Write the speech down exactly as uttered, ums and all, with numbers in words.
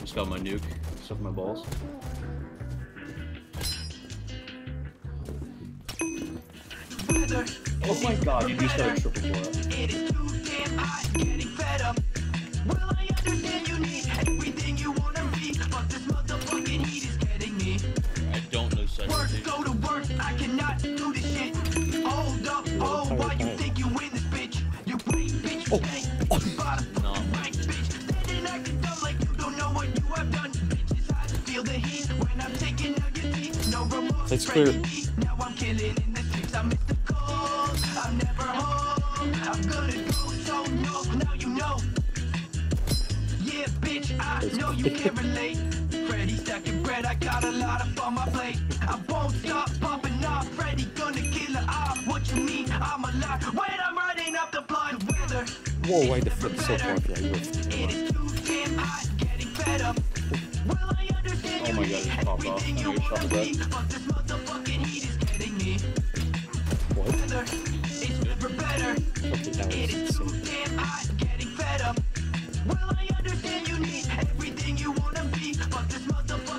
Just got my nuke. Suck my balls. Oh my god, you just got a triple blow up. It is too damn hot, getting fed up. Well, I understand you need everything you wanna be, but this motherfucking heat is getting me. I don't know such a thing. Go to work, I cannot do this shit. Hold up, oh, why you think you win this bitch? You wait, bitch, you ain't. Bottom mic, bitch. Standing acting dumb like you don't know what you have done. Bitches, I feel the heat when I'm taking out your teeth. No remorse, that's clear. Now I'm killing in the streets, I miss the cold. I'm never home, I'm gonna go so no, now you know. Yeah, bitch, I know you can't relate. Freddy stacking bread, I got a lot up on my plate. I won't stop popping off, Freddy gonna kill her off. What you mean, I'm alive when I'm running up the blind weather. Whoa, why the flip so far? It is too damn hot, getting fed up. Well, I understand you need everything you wanna be, but this motherfucking heat is getting me. Weather, it's never better. It is too damn hot, getting fed up. Well, I understand you need everything you wanna be, but this motherfucking